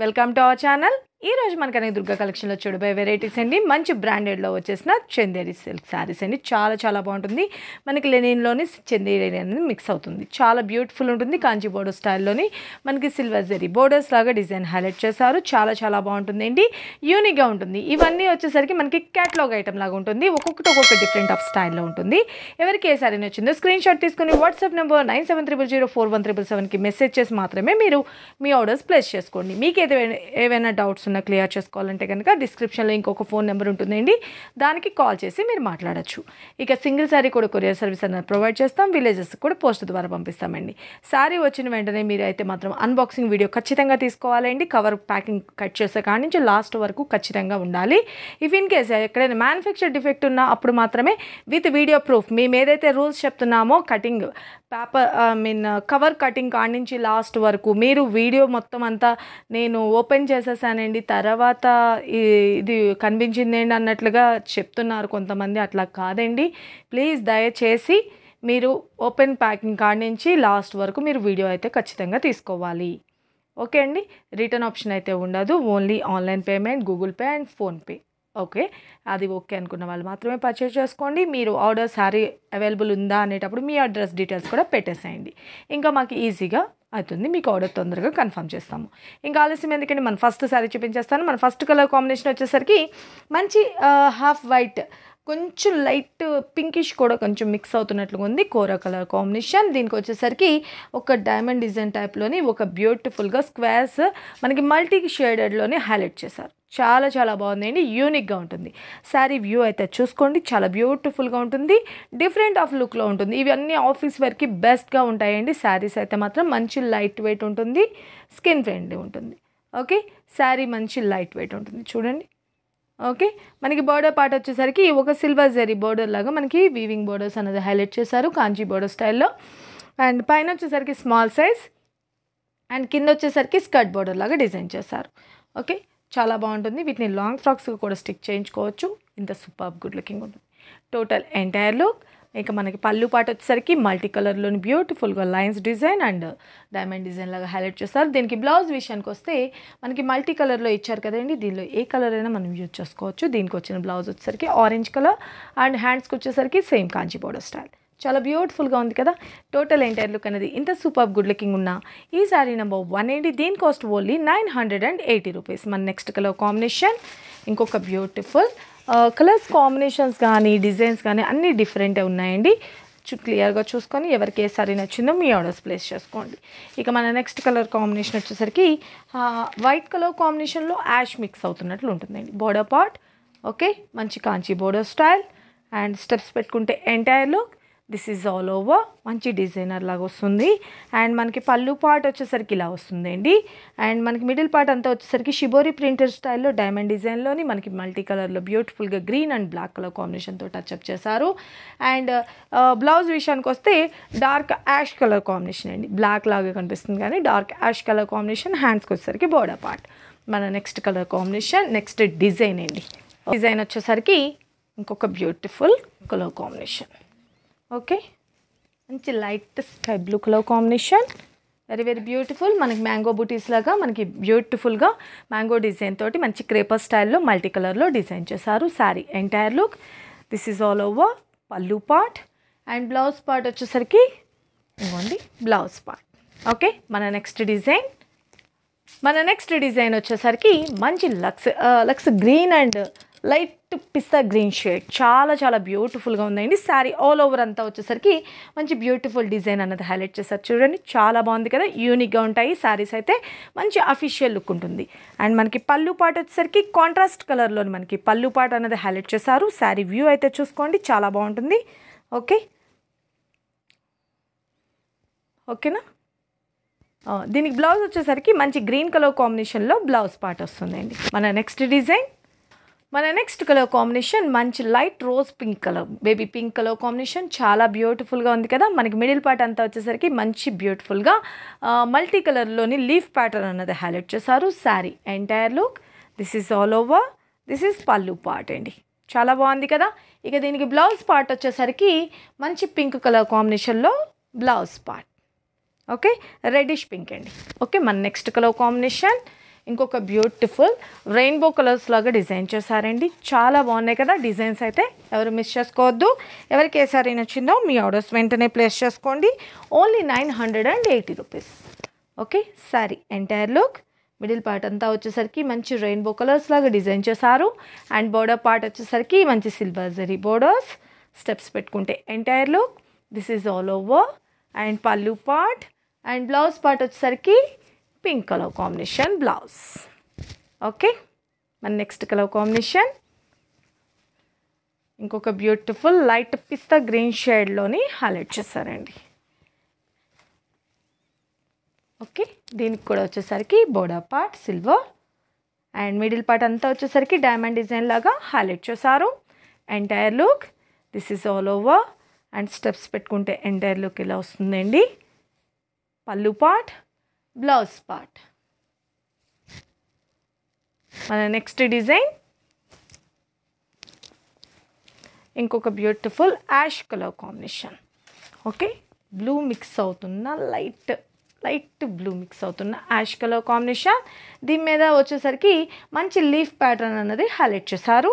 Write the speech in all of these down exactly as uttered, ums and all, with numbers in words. Welcome to our channel. ఈ రోజు మన కనక దుర్గా కలెక్షన్ లో చూడబోయే వెరైటీస్ అండి మంచి బ్రాండెడ్ లో వచ్చేసిన చందేరి సిల్క్ సారీస్ అండి. చాలా చాలా బాగుంటుంది. మనకి లెనిన్ లోని చందేరి అనేది మిక్స్ అవుతుంది. చాలా బ్యూటిఫుల్ ఉంటుంది. కాంచి బోర్డర్ స్టైల్లోని మనకి సిల్వర్ జరీ బోర్డర్స్ లాగా డిజైన్ హైలైట్ చేశారు. చాలా చాలా బాగుంటుందండి. యూనిక్ గా ఉంటుంది. ఇవన్నీ వచ్చేసరికి మనకి క్యాటలాగ్ ఐటమ్ లాగా ఉంటుంది. ఒక్కొక్కటి ఒక్కొక్క డిఫరెంట్ ఆఫ్ స్టైల్లో ఉంటుంది. ఎవరికి ఏ సారీ నచ్చిందో స్క్రీన్ షాట్ తీసుకుని WhatsApp number nine seven triple zero four one triple seven కి మెసేజ్ చేసి మాత్రమే మీరు మీ ఆర్డర్స్ ప్లేస్ చేసుకోండి. మీకైతే ఏవైనా డౌట్స్ ఉన్న క్లియర్ చేసుకోవాలంటే కనుక డిస్క్రిప్షన్లో ఇంకొక ఫోన్ నెంబర్ ఉంటుందండి, దానికి కాల్ చేసి మీరు మాట్లాడచ్చు. ఇక సింగిల్ శారీ కూడా కొరియర్ సర్వీస్ అనేది ప్రొవైడ్ చేస్తాం. విలేజెస్ కూడా పోస్ట్ ద్వారా పంపిస్తామండి. శారీ వచ్చిన వెంటనే మీరు అయితే మాత్రం అన్బాక్సింగ్ వీడియో ఖచ్చితంగా తీసుకోవాలండి. కవర్ ప్యాకింగ్ కట్ చేసే కాడి నుంచి లాస్ట్ వరకు ఖచ్చితంగా ఉండాలి. ఇఫ్ ఇన్ కేసు ఎక్కడైనా మ్యానుఫ్యాక్చర్ డిఫెక్ట్ ఉన్నా అప్పుడు మాత్రమే విత్ వీడియో ప్రూఫ్ మేము ఏదైతే రూల్స్ చెప్తున్నామో cutting paper I mean cover cutting కాడి నుంచి లాస్ట్ వరకు మీరు వీడియో మొత్తం అంతా నేను ఓపెన్ చేసేసానండి తర్వాత ఇది కనిపించిందేంటి అన్నట్లుగా చెప్తున్నారు కొంతమంది. అట్లా కాదండి, ప్లీజ్ దయచేసి మీరు ఓపెన్ ప్యాకింగ్ కాడ నుంచి లాస్ట్ వరకు మీరు వీడియో అయితే ఖచ్చితంగా తీసుకోవాలి. ఓకే అండి. రిటర్న్ ఆప్షన్ అయితే ఉండదు. Only online payment Google Pay and PhonePe. Okay, అది ఓకే అనుకున్న వాళ్ళు మాత్రమే పర్చేజ్ చేసుకోండి. మీరు ఆర్డర్ శారీ అవైలబుల్ ఉందా అనేటప్పుడు మీ అడ్రస్ డీటెయిల్స్ కూడా పెట్టేసేయండి. ఇంకా మాకు ఈజీగా అవుతుంది, మీకు ఆర్డర్ తొందరగా కన్ఫర్మ్ చేస్తాము. ఇంకా ఆలస్యం ఎందుకంటే మనం ఫస్ట్ శారీ చూపించేస్తాను. మన ఫస్ట్ కలర్ కాంబినేషన్ వచ్చేసరికి మంచి హాఫ్ వైట్ కొంచెం లైట్ పింకిష్ కూడా కొంచెం మిక్స్ అవుతున్నట్లుగా ఉంది కోరా కలర్ కాంబినేషన్. దీనికి వచ్చేసరికి ఒక డైమండ్ డిజైన్ టైప్లోని ఒక బ్యూటిఫుల్గా స్క్వేర్స్ మనకి మల్టీ షేడెడ్లోనే హైలైట్ చేశారు. చాలా చాలా బాగుందండి. యూనిక్గా ఉంటుంది. శారీ వ్యూ అయితే చూసుకోండి, చాలా బ్యూటిఫుల్గా ఉంటుంది. డిఫరెంట్ ఆఫ్ లుక్లో ఉంటుంది. ఇవన్నీ ఆఫీస్ వేర్కి బెస్ట్గా ఉంటాయండి. శారీస్ అయితే మాత్రం మంచి లైట్ వెయిట్ ఉంటుంది, స్కిన్ ఫ్రెండ్లీ ఉంటుంది. ఓకే, శారీ మంచి లైట్ వెయిట్ ఉంటుంది చూడండి. ఓకే, మనకి బోర్డర్ పార్ట్ వచ్చేసరికి ఒక సిల్వర్ జరీ బోర్డర్ లాగా మనకి వీవింగ్ బోర్డర్స్ అనేది హైలైట్ చేశారు కాంచీ బోర్డర్ స్టైల్లో. అండ్ పైన వచ్చేసరికి స్మాల్ సైజ్ అండ్ కింద వచ్చేసరికి స్కర్ట్ బోర్డర్ లాగా డిజైన్ చేశారు. ఓకే, చాలా బాగుంటుంది. వీటిని లాంగ్ ఫ్రాక్స్ కూడా స్టిక్ చేయించుకోవచ్చు. ఇంత సూపర్ గుడ్ లుకింగ్ ఉంటుంది టోటల్ ఎంటైర్ లుక్. ఇంకా మనకి పళ్ళు పాటు వచ్చేసరికి మల్టీ కలర్లోని బ్యూటిఫుల్గా lines design and diamond design లాగా హైలైట్ చేస్తారు. దీనికి బ్లౌజ్ విషయానికి వస్తే మనకి మల్టీ కలర్లో ఇచ్చారు కదండి, దీనిలో ఏ కలర్ అయినా మనం యూజ్ చేసుకోవచ్చు. దీనికి వచ్చిన బ్లౌజ్ వచ్చేసరికి ఆరెంజ్ కలర్ అండ్ హ్యాండ్స్కి వచ్చేసరికి సేమ్ కాంచి బోర్డర్ స్టైల్. చాలా బ్యూటిఫుల్గా ఉంది కదా టోటల్ ఎంటైర్ లుక్ అనేది. ఇంత సూపర్ గుడ్ లుకింగ్ ఉన్న ఈ సారీ నెంబర్ వన్ ఏంటి, దీని cost only nine hundred and eighty rupees. మన నెక్స్ట్ కలర్ కాంబినేషన్ ఇంకొక బ్యూటిఫుల్ కలర్స్ కాంబినేషన్స్ కానీ డిజైన్స్ కానీ అన్నీ డిఫరెంట్ ఉన్నాయండి. క్లియర్గా చూసుకొని ఎవరికి ఏ సారీ నచ్చిందో మీ ఆర్డర్స్ ప్లేస్ చేసుకోండి. ఇక మన నెక్స్ట్ కలర్ కాంబినేషన్ వచ్చేసరికి వైట్ కలర్ కాంబినేషన్లో యాష్ మిక్స్ అవుతున్నట్లు ఉంటుందండి బోర్డర్ పార్ట్. ఓకే, మంచి Kanchi border style and steps పెట్టుకుంటే entire look. This is all over మంచి డిజైనర్ లాగా వస్తుంది. అండ్ మనకి పళ్ళు పార్ట్ వచ్చేసరికి ఇలా వస్తుందండి. అండ్ మనకి మిడిల్ పార్ట్ అంతా వచ్చేసరికి షిబోరి ప్రింటర్ స్టైల్లో డైమండ్ డిజైన్లోని మనకి మల్టీ కలర్లో బ్యూటిఫుల్గా గ్రీన్ అండ్ బ్లాక్ కలర్ కాంబినేషన్తో టచ్అప్ చేశారు. అండ్ బ్లౌజ్ విషయానికి వస్తే డార్క్ యాష్ కలర్ కాంబినేషన్ అండి. బ్లాక్ లాగా కనిపిస్తుంది కానీ డార్క్ యాష్ కలర్ కాంబినేషన్. హ్యాండ్స్కి వచ్చేసరికి బోర్డర్ పార్ట్. మన next colour combination next design అండి. డిజైన్ వచ్చేసరికి ఇంకొక బ్యూటిఫుల్ కలర్ కాంబినేషన్. ఓకే, మంచి light sky blue colour combination. Very very beautiful. మనకి మ్యాంగో బూటీస్ లాగా మనకి బ్యూటిఫుల్గా మ్యాంగో డిజైన్ తోటి మంచి క్రేపర్ స్టైల్లో మల్టీ కలర్లో డిజైన్ చేశారు sari entire look. This is all over pallu part and blouse part వచ్చేసరికి ఇవ్వండి బ్లౌజ్ పార్ట్. ఓకే, మన నెక్స్ట్ డిజైన్ మన నెక్స్ట్ డిజైన్ వచ్చేసరికి మంచి లక్స్ లక్స్ green and light pista green shade. చాలా చాలా బ్యూటిఫుల్గా ఉందండి. శారీ ఆల్ ఓవర్ అంతా వచ్చేసరికి మంచి బ్యూటిఫుల్ డిజైన్ అనేది హైలైట్ చేశారు చూడండి. చాలా బాగుంది కదా, యూనిక్గా ఉంటాయి శారీస్ అయితే. మంచి అఫీషియల్ లుక్ ఉంటుంది. అండ్ మనకి పళ్ళు పాట్ వచ్చేసరికి కాంట్రాస్ట్ కలర్లో మనకి పళ్ళు పాట్ అనేది హైలైట్ చేశారు. శారీ వ్యూ అయితే చూసుకోండి, చాలా బాగుంటుంది. ఓకే, ఓకేనా. దీనికి బ్లౌజ్ వచ్చేసరికి మంచి గ్రీన్ కలర్ కాంబినేషన్లో బ్లౌజ్ పార్ట్ వస్తుందండి. మన నెక్స్ట్ డిజైన్ మన నెక్స్ట్ కలర్ కాంబినేషన్ మంచి light rose pink colour baby pink colour combination. చాలా బ్యూటిఫుల్గా ఉంది కదా. మనకి మిడిల్ పార్ట్ అంతా వచ్చేసరికి మంచి బ్యూటిఫుల్గా మల్టీ కలర్లోని లీఫ్ ప్యాటర్న్ అన్నది హైలైట్ చేశారు. Sari entire look. This is all over. This is pallu part అండి. చాలా బాగుంది కదా. ఇక దీనికి బ్లౌజ్ పార్ట్ వచ్చేసరికి మంచి పింక్ కలర్ కాంబినేషన్లో blouse part. Okay, reddish pink అండి. ఓకే, మన నెక్స్ట్ కలర్ కాంబినేషన్ ఇంకొక బ్యూటిఫుల్ రెయిన్బో కలర్స్ లాగా డిజైన్ చేశారండి. చాలా బాగున్నాయి కదా డిజైన్స్ అయితే ఎవరు మిస్ చేసుకోవద్దు. ఎవరికి ఏ సారీ నచ్చిందో మీ ఆర్డర్స్ వెంటనే ప్లేస్ చేసుకోండి. Only nine hundred and eighty rupees. Okay, sari entire look middle part అంతా వచ్చేసరికి మంచి రెయిన్బో కలర్స్ లాగా డిజైన్ చేశారు. అండ్ బోర్డర్ పార్ట్ వచ్చేసరికి మంచి సిల్వర్ జరీ బోర్డర్స్ స్టెప్స్ పెట్టుకుంటే entire look. This is all over and pallu part and blouse part వచ్చేసరికి pink colour combination blouse. Okay, మన నెక్స్ట్ కలర్ కాంబినేషన్ ఇంకొక బ్యూటిఫుల్ లైట్ పిస్తా గ్రీన్ షేడ్లోని highlight చేశారండి. ఓకే, దీనికి కూడా వచ్చేసరికి border part silver and middle part అంతా వచ్చేసరికి డైమండ్ డిజైన్ లాగా హైలైట్ చేశారు. Entire look this is all over and steps పెట్టుకుంటే ఎంటైర్ లుక్ ఇలా వస్తుందండి. Pallu part blouse part. మన నెక్స్ట్ డిజైన్ ఇంకొక beautiful ash colour combination. Okay, blue mix అవుతున్న లైట్ లైట్ బ్లూ మిక్స్ అవుతున్న యాష్ కలర్ కాంబినేషన్. దీని మీద వచ్చేసరికి మంచి లీఫ్ ప్యాటర్న్ అన్నది హైలైట్ చేశారు.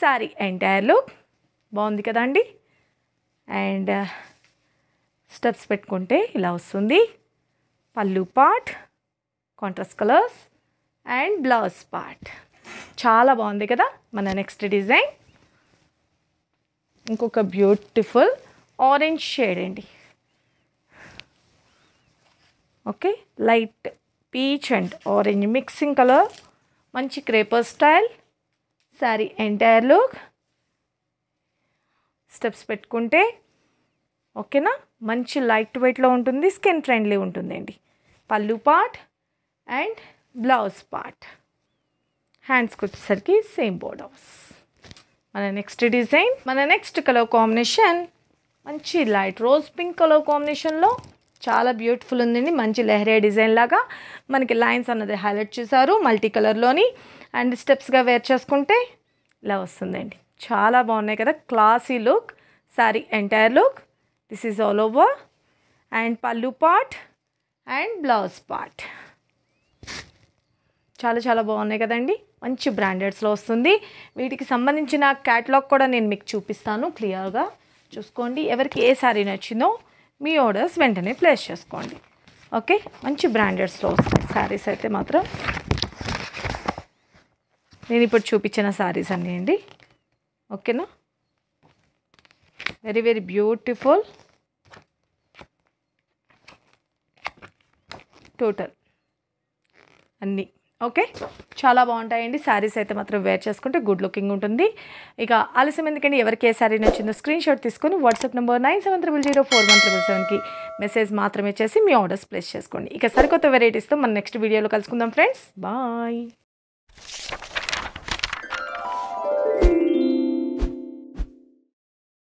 సారీ ఎంటైర్ లుక్ బాగుంది కదండి. అండ్ స్టెప్స్ పెట్టుకుంటే ఇలా వస్తుంది. Pallu part contrast colours and blouse part. చాలా బాగుంది కదా. మన నెక్స్ట్ డిజైన్ ఇంకొక బ్యూటిఫుల్ ఆరెంజ్ షేడ్ అండి. Okay, light peach and orange mixing colour మంచి క్రేపర్ style. Sari entire look steps పెట్టుకుంటే ఓకేనా మంచి లైట్ వెయిట్లో ఉంటుంది, స్కిన్ ఫ్రెండ్లీ ఉంటుందండి. పళ్ళు పార్ట్ అండ్ బ్లౌజ్ పార్ట్. హ్యాండ్స్కి వచ్చేసరికి సేమ్ బోర్డర్స్. మన నెక్స్ట్ డిజైన్ మన నెక్స్ట్ కలర్ కాంబినేషన్ మంచి లైట్ రోజ్ పింక్ కలర్ కాంబినేషన్లో చాలా బ్యూటిఫుల్ ఉందండి. మంచి లెహరియా డిజైన్ లాగా మనకి లైన్స్ అన్నది హైలైట్ చేశారు మల్టీ కలర్లోని. అండ్ స్టెప్స్గా వేర్ చేసుకుంటే ఇలా వస్తుందండి. చాలా బాగున్నాయి కదా classy look. Sari entire look this is all over and pallu part and blouse part. చాలా చాలా బాగున్నాయి కదండి. మంచి బ్రాండెడ్స్లో వస్తుంది. వీటికి సంబంధించిన క్యాటలాగ్ కూడా నేను మీకు చూపిస్తాను, క్లియర్గా చూసుకోండి. ఎవరికి ఏ సారీ నచ్చిందో మీ ఆర్డర్స్ వెంటనే ప్లేస్ చేసుకోండి. ఓకే, మంచి బ్రాండెడ్స్లో వస్తాయి సారీస్ అయితే మాత్రం. నేను ఇప్పుడు చూపించిన సారీస్ అన్నీ అండి. ఓకేనా, వెరీ వెరీ బ్యూటిఫుల్. టోటల్ అన్నీ ఓకే, చాలా బాగుంటాయండి. శారీస్ అయితే మాత్రం వేర్ చేసుకుంటే గుడ్ లుకింగ్ ఉంటుంది. ఇక ఆలస్యం ఎందుకంటే ఎవరికి ఏ శారీ నచ్చిందో స్క్రీన్ షాట్ తీసుకొని WhatsApp number nine seven triple zero four one triple సెవెన్కి మెసేజ్ మాత్రమే చేసి మీ ఆర్డర్స్ ప్లేస్ చేసుకోండి. ఇక సరికొత్త వెరైటీస్తో మన నెక్స్ట్ వీడియోలో కలుసుకుందాం ఫ్రెండ్స్. బాయ్.